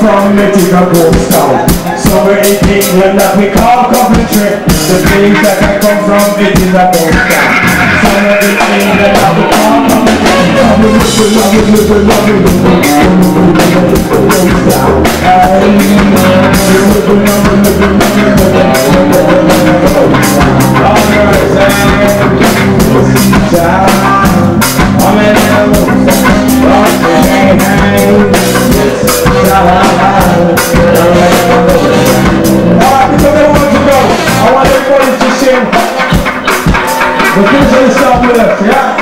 from mythical ghost town, somewhere in England that we call Coventry. The place that I come from, it is a ghost town, somewhere in England that we call Coventry. I want everybody to sing. The kids are going to stop with us, yeah?